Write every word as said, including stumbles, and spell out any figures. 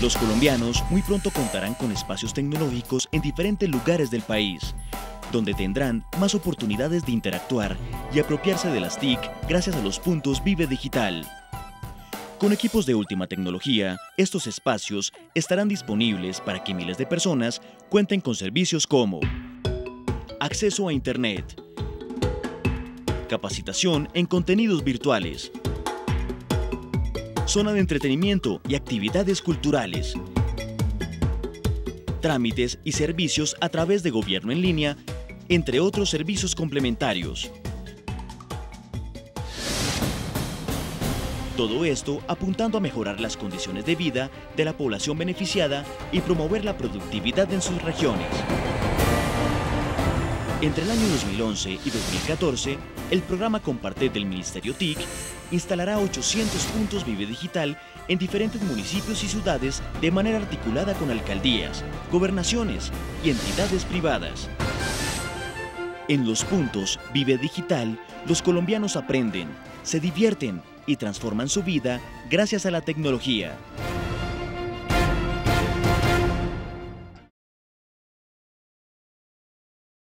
Los colombianos muy pronto contarán con espacios tecnológicos en diferentes lugares del país, donde tendrán más oportunidades de interactuar y apropiarse de las T I C gracias a los puntos Vive Digital. Con equipos de última tecnología, estos espacios estarán disponibles para que miles de personas cuenten con servicios como acceso a Internet, capacitación en contenidos virtuales, zona de entretenimiento y actividades culturales, trámites y servicios a través de gobierno en línea, entre otros servicios complementarios. Todo esto apuntando a mejorar las condiciones de vida de la población beneficiada y promover la productividad en sus regiones. Entre el año dos mil once y dos mil catorce, el programa Comparte del Ministerio T I C instalará ochocientos puntos Vive Digital en diferentes municipios y ciudades de manera articulada con alcaldías, gobernaciones y entidades privadas. En los puntos Vive Digital, los colombianos aprenden, se divierten y transforman su vida gracias a la tecnología.